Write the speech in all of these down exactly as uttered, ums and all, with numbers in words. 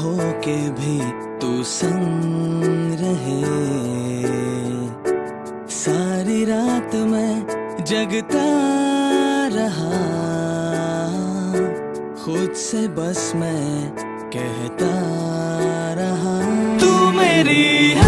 हो के भी तू संग रहे। सारी रात मैं जगता रहा, खुद से बस मैं कहता रहा तू मेरी है।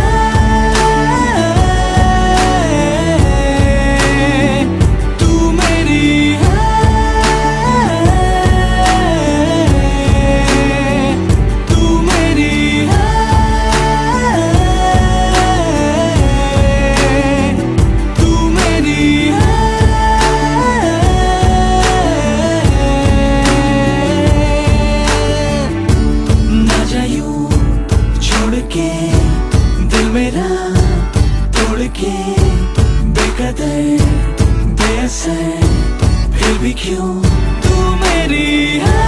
फिर भी क्यों तू मेरी है।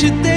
Should they